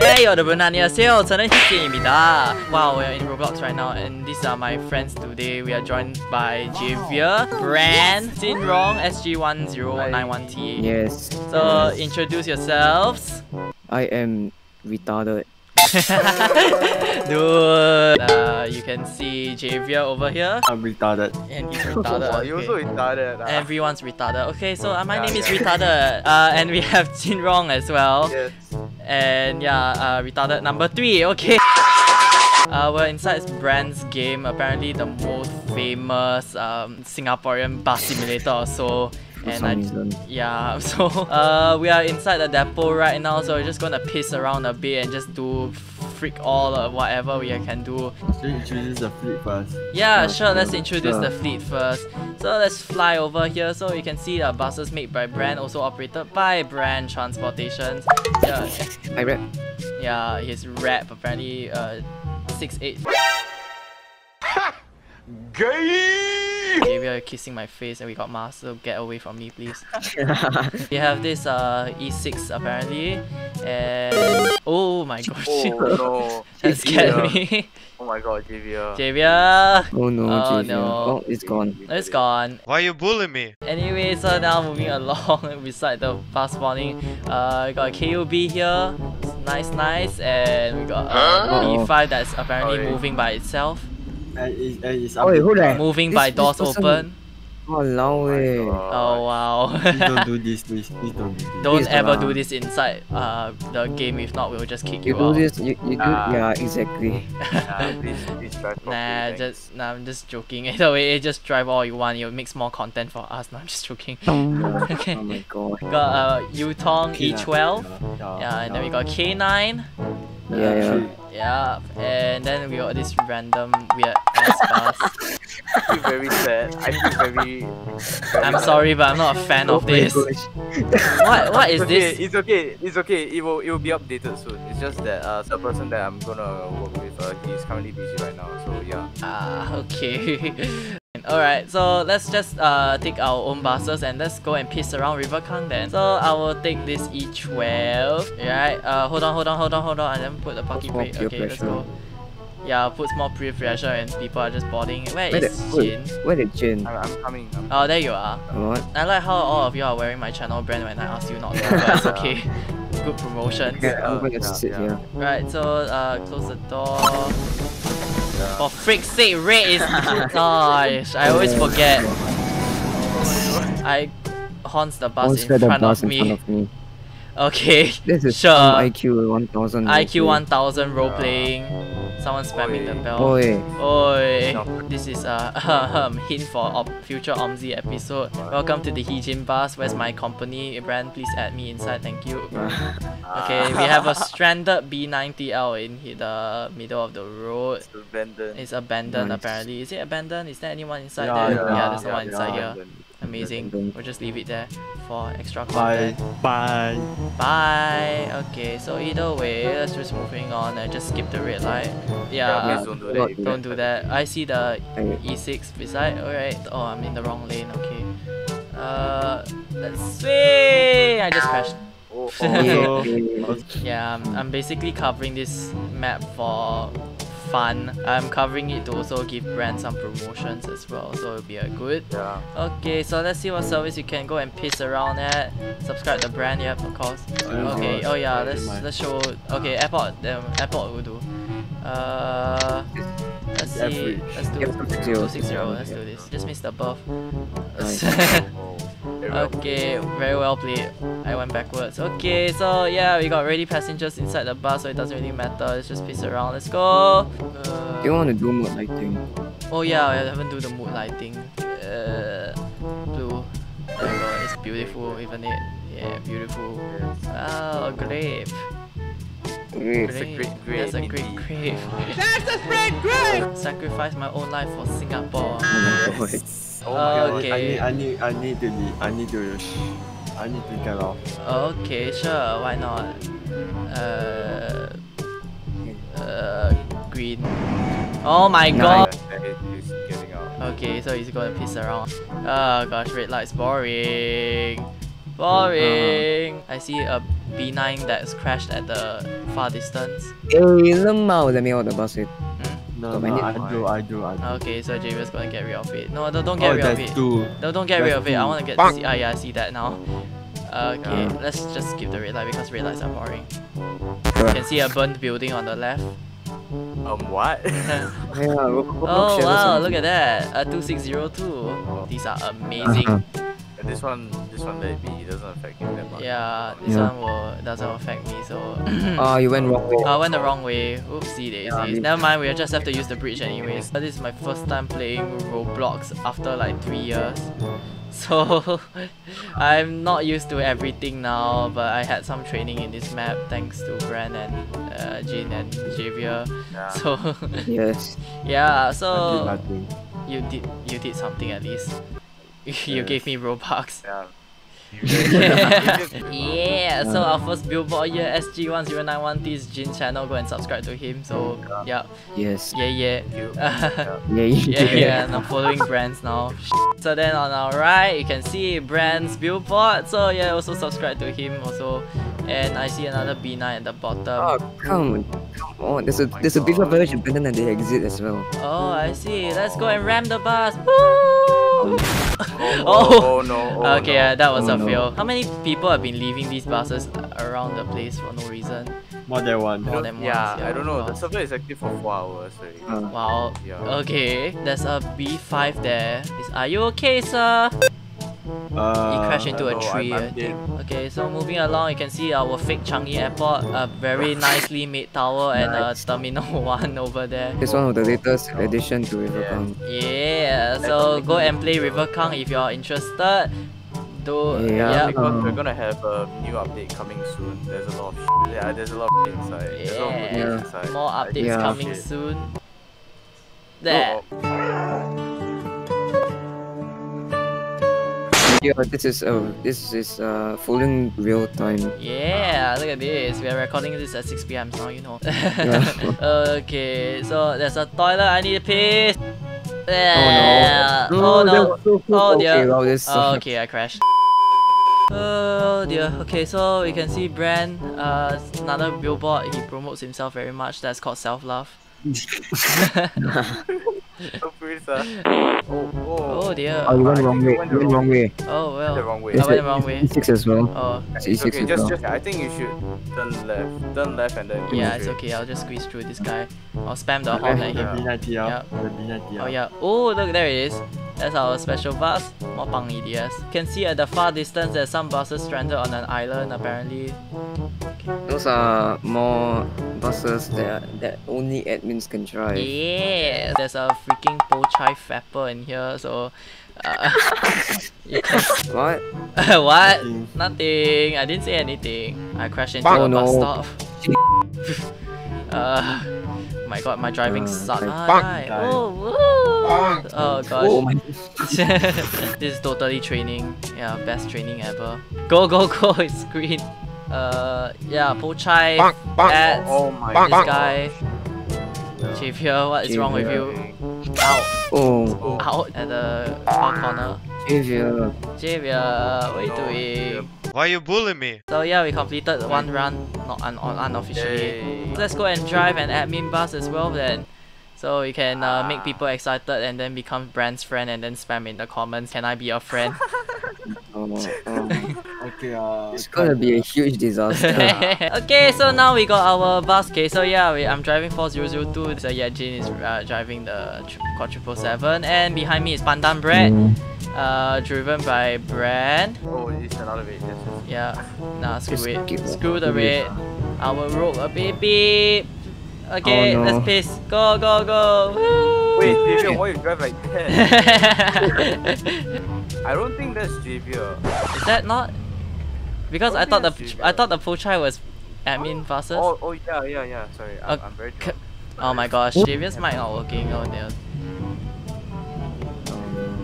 Hey 여러분 안녕하세요. 저는 희씨입니다. Wow, we're in Roblox right now and these are my friends today. We are joined by Javier, Brand, Jinrong, SG1091T. Yes. So introduce yourselves. I am retarded. Dude, you can see Javier over here. I'm retarded. And he's retarded. Okay. You're also retarded. Everyone's retarded. Okay, so my name is retarded. And we have Jinrong as well. Yes. And yeah, retarded number 3, okay. We're inside Brand's game, apparently the most famous Singaporean bus simulator or so. So we are inside the depot right now, so we're just gonna piss around a bit and just do freak all or whatever we can do. Should we introduce the fleet first? Yeah, sure, let's introduce the fleet first. So let's fly over here so you can see the buses made by Brand, also operated by Brand Transportations. Yeah. I rap. Yeah, his rap apparently 6'8". Ha! Gay! Javier kissing my face and we got masks, so get away from me please. We have this E6 apparently and... Oh my gosh. Oh no. That scared me. Oh my god, Javier. Javier! Oh no, Javier. No. Oh, it's gone. It's gone. Why are you bullying me? Anyway, so now moving along beside the bus spawning, we got a KUB here. Nice and we got B5 that's apparently moving by itself. Moving by doors open. Oh wow. Please don't do this, please don't do this. Don't ever do this inside the game, if not we'll just kick you out. You do this, yeah, exactly. Nah, I'm just joking. Either way, just drive all you want, it makes more content for us. No, I'm just joking. Okay. Oh my god. Got Yutong E12. Yeah, and then we got K9. Yeah, and then we got this random weird ass bus. I feel very sad. I feel very I'm sorry, but I'm not a fan of this. What is this? It's okay. It will be updated soon. It's just that the person that I'm gonna work with, he's currently busy right now. So yeah. Okay. Alright, so let's just take our own buses and let's go and piss around River Kong then. So I will take this E12. Alright, hold on and then put the parking brake. Okay, let's go. Yeah, put small pre-pressure and people are just boarding. Where is Jin? Where is Jin? I'm coming. Oh, there you are. What? I like how all of you are wearing my channel brand when I asked you not to, but it's okay. Good promotion. Okay, I'm going to sit here. Right, so close the door. For frick's sake, red is gosh, I always forget. I haunts the bus in front of me. Okay, this is sure. IQ 1000. IQ 1000 role playing. Someone spamming the bell. Oi. This is a hint for future OMSI episode. Welcome to the Heejin bus. Where's my company? Brand, please add me inside. Thank you. Okay, we have a stranded B9TL in the middle of the road. It's abandoned. It's abandoned apparently. Is it abandoned? Is there anyone inside there? Yeah, there's no one inside here. Amazing. We'll just leave it there for extra content. Bye. Okay, so either way, let's just moving on and just skip the red light. Yeah, don't do that. I see the E6 beside. Alright. Oh, I'm in the wrong lane. Okay. Let's swing. I just crashed. Yeah, I'm basically covering this map for fun. I'm covering it to also give Brand some promotions as well, so it'll be a good. Yeah. Okay, so let's see what service you can go and piss around at. Subscribe to Brand, yep, of course. Okay, oh yeah, let's show. Okay, airport will do. Let's see. Let's do 260. Let's do this. Just missed the buff. Okay, very well played. I went backwards. Okay, so yeah, we got already passengers inside the bus, so it doesn't really matter. Let's just piss around. Let's go. You want to do mood lighting? Oh yeah, I haven't do the mood lighting. Blue. There we go. It's beautiful, isn't it? Yeah, beautiful. Oh, grape. That's a great grave. That's a great grave! Sacrifice my own life for Singapore. Okay. I need to get off. Okay, sure, why not? Green. Oh my god! Okay, so he's gonna piss around. Oh gosh, red light's boring. I see a B9 that's crashed at the far distance? Eh, lemaw. Let me out the bus with. No, I do. Okay, so Javier's gonna get rid of it. No, don't get rid of it. No, don't get rid of it. I wanna get to see. Ah, yeah, I see that now. Okay, let's just skip the red light because red lights are boring. You can see a burnt building on the left. What? Oh wow, look at that. 2602. These are amazing. This one may be, it doesn't affect me that much. Yeah, this one doesn't affect me, so... Oh, you went wrong way. I went the wrong way. Oopsie daisies. Never mind, we'll just have to use the bridge anyways. But this is my first time playing Roblox after like 3 years. So, I'm not used to everything now, but I had some training in this map thanks to Brand and Jin and Javier. Yeah. So, yeah, so... You did something at least. You gave me Robux. Yeah. Yeah, so our first billboard here, SG1091T's Jin channel. Go and subscribe to him. So, yeah. Yes. Yeah. And I'm following Brands now. So then on our right, you can see Brands billboard. So yeah, also subscribe to him also. And I see another B9 at the bottom. Oh come on! There's a bigger version, better than they exit as well. Oh, I see. Let's go and ram the bus. Woo! Oh no, okay, that was a fail. How many people have been leaving these buses around the place for no reason? More than once. Yeah, I don't know. The server is active for 4 hours already. Wow. Yeah. Okay, there's a B5 there. Are you okay, sir? He crashed into a tree, I think. Okay, so moving along, you can see our fake Changi airport, a very nicely made tower, and Terminal 1 over there. It's one of the latest addition to River Kong. Yeah, so go and play River Kong if you're interested. We're gonna have a new update coming soon. There's a lot of there's a lot inside. More updates coming soon. There. Yeah, this is fully real time. Yeah, look at this. We are recording this at 6 PM now, you know. Okay, so there's a toilet. I need a piss. Yeah. Oh no. Oh dear. Okay, I crashed. Oh dear. Okay, so we can see Brand. Another billboard. He promotes himself very much. That's called self-love. Oh dear. Oh, you went wrong way. Oh well. I went the wrong way. E6 as well. Oh. It's okay, just I think you should turn left and then. Yeah, it's okay. I'll just squeeze through this guy. I'll spam the horn at him. Oh yeah. Oh look, there it is. That's our special bus, Mo Pang Idias. You can see at the far distance there's some buses stranded on an island apparently. Those are more buses that only admins can drive. Yeah, there's a freaking po chai flapper in here, so What? What? Nothing. I didn't say anything. I crashed into a bus stop. My god, my driving sucks. Oh gosh. Oh, my. This is totally training. Yeah, best training ever. Go, it's green. Yeah, Po Chai, ads, this guy. Javier, what is wrong with you? Ow. Oh. Out at the far corner. Javier, what are you doing? Why you bullying me? So yeah, we completed one run, unofficially. Yay. Let's go and drive an admin bus as well then. So you can make people excited and then become Brand's friend and then spam in the comments, can I be your friend? Okay, it's gonna be a huge disaster. Okay, so now we got our bus. Okay, so yeah, I'm driving 4002. So yeah, Jin is driving the 4777, and behind me is Pandan Bread. Driven by Brand. Oh, it's another red. Yeah. Nah, screw it. Screw the red. I will rope a baby. Okay, let's pace. Go. Woo! Wait, Javier, why you drive like that? I don't think that's Javier. Is that not? Because I thought the Po Chai was admin buses. Oh yeah. Sorry, I'm very drunk. Oh my gosh, Javier's mic not working. Oh dear.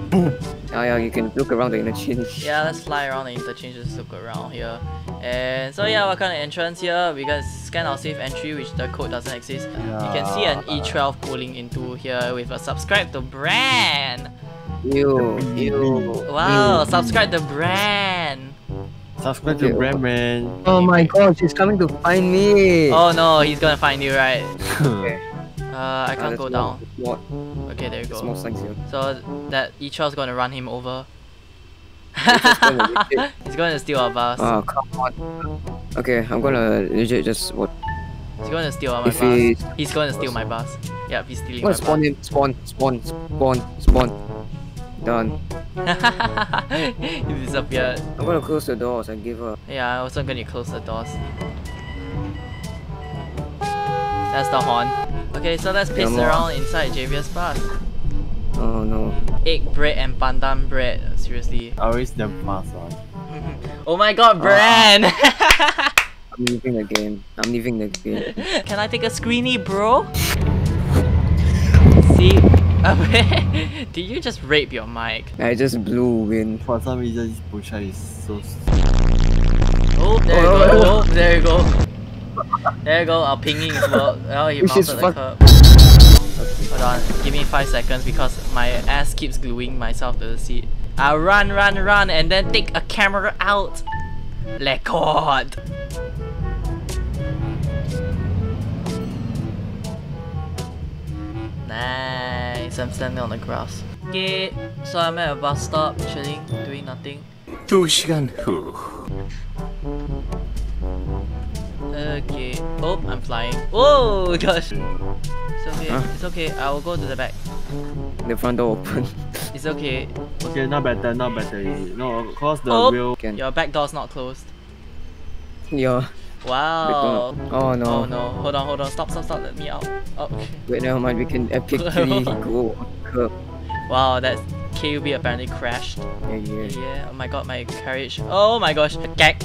Boom. Oh yeah, you can look around the interchange. Yeah, let's fly around the interchange, just look around here. And so yeah, what kind of entrance here? We can scan our safe entry, which the code doesn't exist. You can see an E12 pulling into here with a subscribe to Brand. Wow, subscribe to Brand. Subscribe to Brand Man. Oh my god, she's coming to find me. Oh no, he's gonna find you, right? Okay. I can't go down. What? Okay, there you go. So that Echo's gonna run him over. He's gonna steal our bus. Oh come on. Okay, I'm gonna legit just what? He's gonna steal my bus. He's gonna steal my bus. Yeah, he's stealing my bus. Spawn him. Spawn. Done. He disappeared. I'm gonna close the doors and give up. Yeah, I also gonna close the doors. That's the horn. Okay, so let's piss around inside Javier's bus. Oh no. Egg bread and pandan bread. Seriously. Always the fast one. Oh my god, Brand! I'm leaving the game. I'm leaving the game. Can I take a screenie, bro? See? Did you just rape your mic? I just blew wind. For some reason, this pusher is so... Oh, there you go. Oh, there you go. There you go. Our pinging is well. Oh, he mounted the curb. Hold on. Give me 5 seconds because my ass keeps gluing myself to the seat. I'll run and then take a camera out. Record. Nice, I'm standing on the grass. Okay, so I'm at a bus stop, chilling, doing nothing. 2시간 후. Okay, oh, I'm flying. Oh gosh. It's okay, huh? It's okay, I will go to the back. The front door open. It's okay. Okay, not better. No, cause the wheel can. Your back door's not closed. Yeah. Wow. Oh no. Oh no. Hold on. Stop. Let me out. Oh, okay. Wait, never mind. We can epically go on the curb. Wow, that KUB apparently crashed. Yeah. Oh my god, my carriage. Oh my gosh. Gag.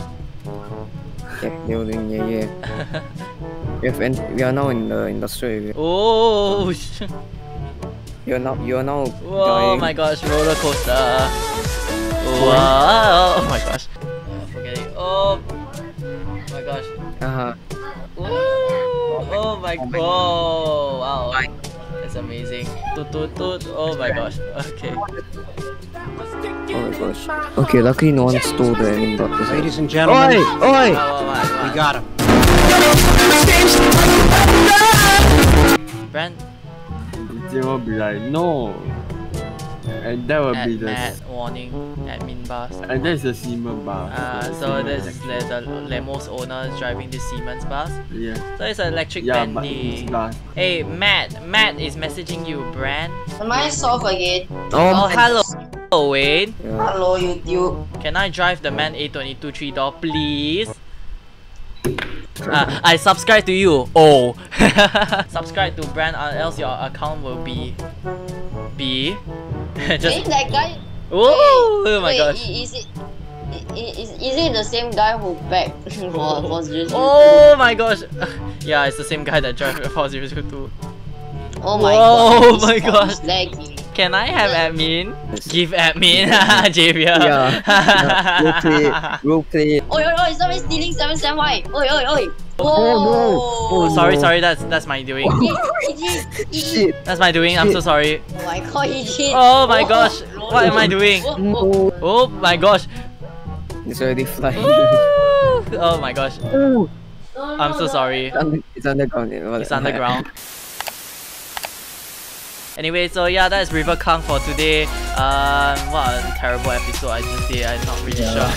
Gag building. Yeah. We are now in the industrial area. Oh. You're now. Whoa, oh my gosh, roller coaster. Wow. Oh my gosh. Forget it. Oh. Oh my gosh. Oh my god. Oh, wow. That's amazing. Oh my gosh. Okay. Oh my gosh. Okay, luckily no one stole the ending block. Ladies and gentlemen. Oi! Oi! Oh my god. We got him. Brand. They will be like, no. And that will be the warning admin bus. And that's the Siemens bus. So this is the Lemo's owner is driving this Siemens bus. Yeah. So it's an electric bendy. Hey Matt is messaging you, Brand. Am I soft again? Oh hello Wayne. Yeah. Hello YouTube. Can I drive the MAN A223 door please? I subscribe to you. Oh. Subscribe to Brand or else your account will be just that guy. Oh, wait, oh my gosh. Is it the same guy who backed for 002? Oh my gosh. Yeah, it's the same guy that drove for 002. Oh my god. Oh my gosh. Can I have admin? Give admin. Javier. Yeah. Roleplay. Oi, somebody stealing 77. Why? Oi. Oh no! Sorry, that's my doing. Shit. That's my doing. I'm so sorry. Oh my god, he cheated. Oh my gosh, what am I doing? Oh my gosh, it's already flying. Oh my gosh, I'm so sorry. It's underground. It's underground. Anyway, so yeah, that's River Kong for today. What a terrible episode I just did. I'm not really sure.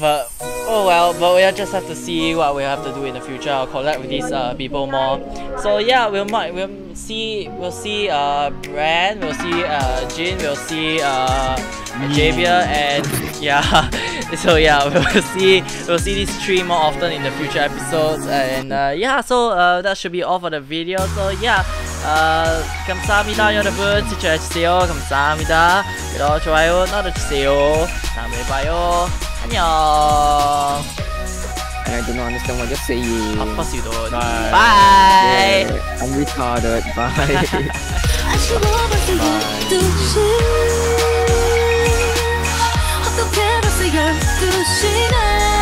But oh well, but we'll just have to see what we have to do in the future. I'll collab with these people more. So yeah, we'll see Brand, we'll see Jin, we'll see Javier, and yeah. So yeah, we'll see these three more often in the future episodes, and yeah, so that should be all for the video. So yeah, 감사합니다 여러분, 시청해주세요. 감사합니다. 그리고 좋아요 눌러주세요. 다음에 봐요. 안녕. And I do not understand what you're saying. Of course you don't. Bye. Yeah, I'm retarded. Bye. Bye.